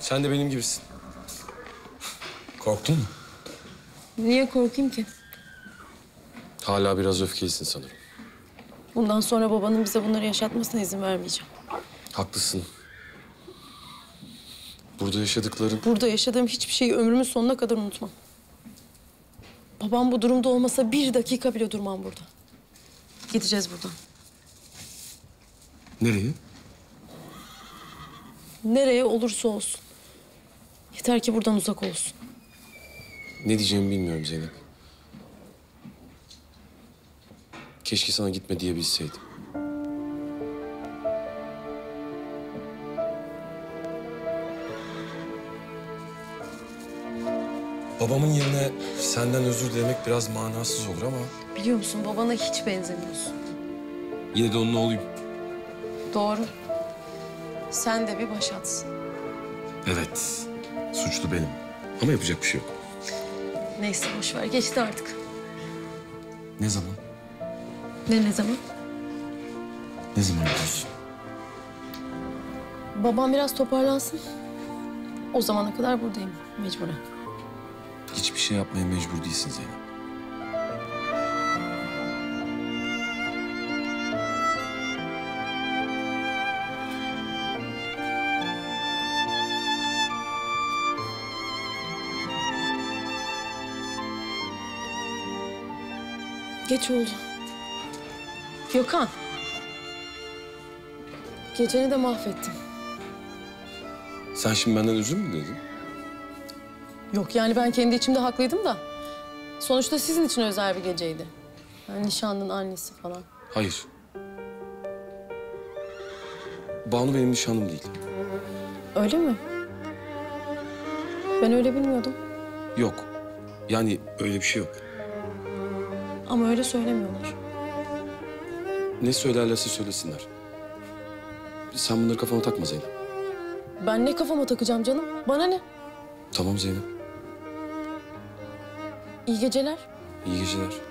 Sen de benim gibisin. Korktun mu? Niye korkayım ki? Hala biraz öfkelisin sanırım. Bundan sonra babanın bize bunları yaşatmasına izin vermeyeceğim. Haklısın. Burada yaşadıkların... Burada yaşadığım hiçbir şeyi ömrümün sonuna kadar unutmam. Babam bu durumda olmasa bir dakika bile durmam burada. Gideceğiz buradan. Nereye? Nereye olursa olsun. Yeter ki buradan uzak olsun. Ne diyeceğimi bilmiyorum Zeynep. Keşke sana gitme diyebilseydim. Babamın yerine senden özür dilemek biraz manasız olur ama... Biliyor musun, babana hiç benzemiyorsun. Yine de onun oğluyum. Doğru. Sen de bir başatsın. Evet, suçlu benim. Ama yapacak bir şey yok. Neyse, boş ver. Geçti artık. Ne zaman? Ne zaman? Ne zaman diyorsun? Babam biraz toparlansın. O zamana kadar buradayım, mecburen. Hiçbir şey yapmaya mecbur değilsin Zeynep. Geç oldu. Gökhan. Geceni de mahvettim. Sen şimdi benden özür mü diledin? Yok yani ben kendi içimde haklıydım da. Sonuçta sizin için özel bir geceydi. Yani nişanlının annesi falan. Hayır. Banu benim nişanlım değil. Öyle mi? Ben öyle bilmiyordum. Yok. Yani öyle bir şey yok. Ama öyle söylemiyorlar. Ne söylerlerse söylesinler. Sen bunları kafama takma Zeynep. Ben ne kafama takacağım canım? Bana ne? Tamam Zeynep. İyi geceler. İyi geceler.